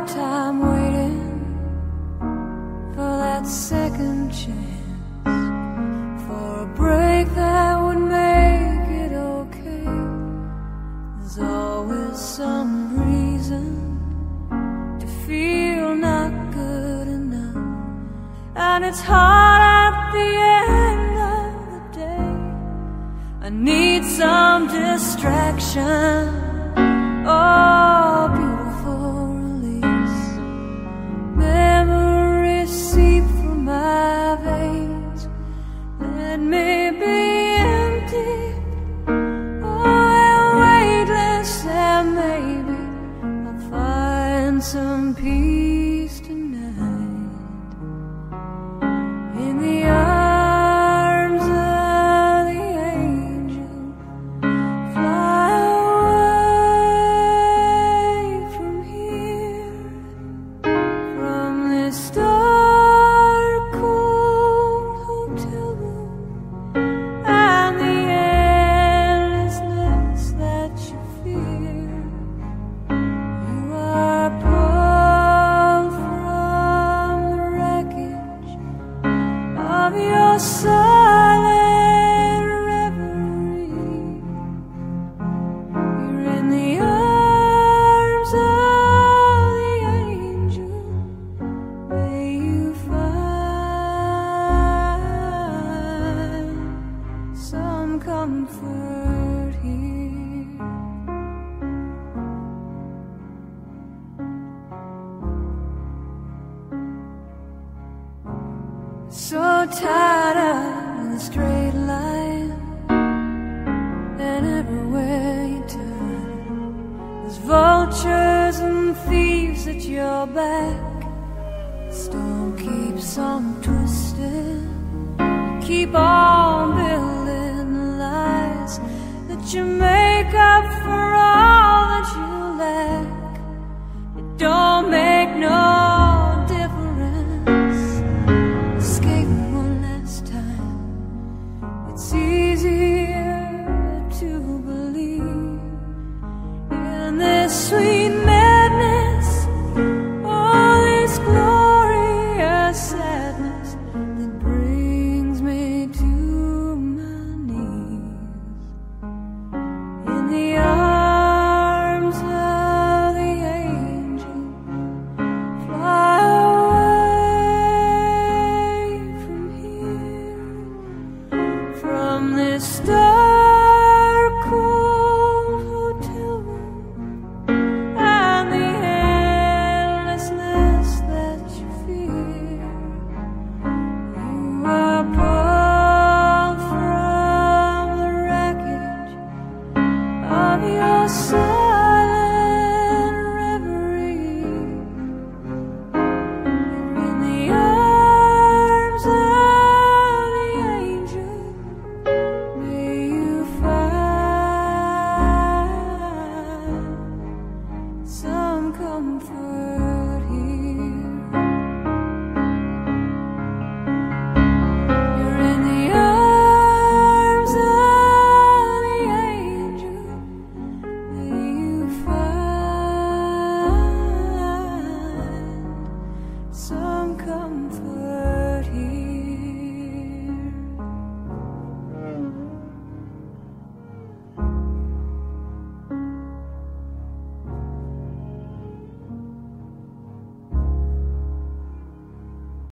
no time waiting for that second chance, for a break that would make it okay. There's always some reason to feel not good enough, and it's hard at the end of the day. I need some distraction. Oh, beautiful release. Memories seep through my veins. Let me be empty. Oh, and weightless, and maybe I'll find some peace tonight in the arms. Keep on building the lies that you make up.